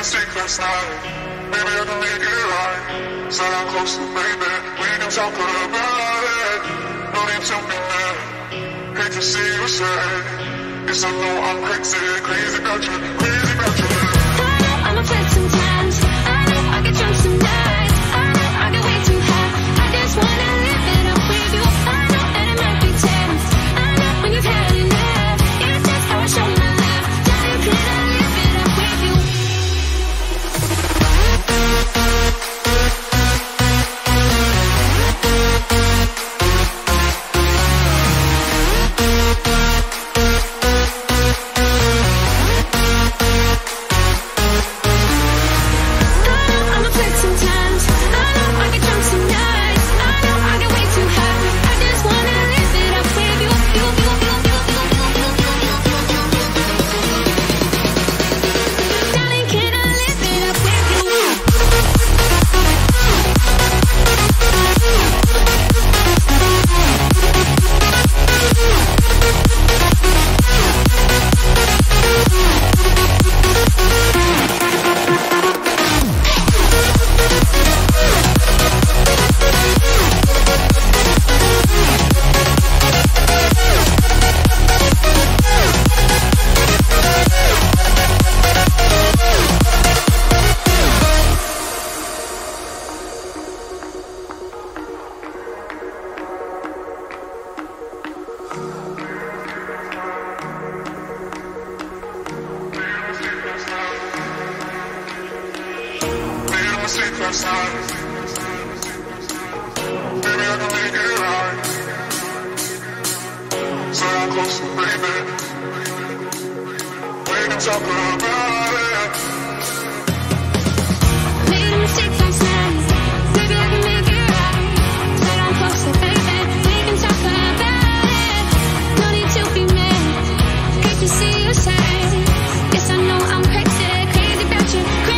a secret side. Maybe I can make it right. Said I'm close to baby. We can talk about it. No need to be mad. Hate to see you sad. Yes, I know I'm crazy. Crazy about you. Crazy about you. I know I'm afraid sometimes. I know I get drunk some nights. I know I get way too high. I just wanna live it up with you. I know that it might be tense. I know when you've had enough. It's just how I show my love. Tell you can I live it up with you. Secret side. Maybe I can make it right. So I'm close to baby. We can talk about it. Made a mistake last night. Maybe I can make it right. So I'm close to baby. We can talk about it. No need to be mad. Can't you see you sad? Yes, I know I'm crazy. Crazy about you.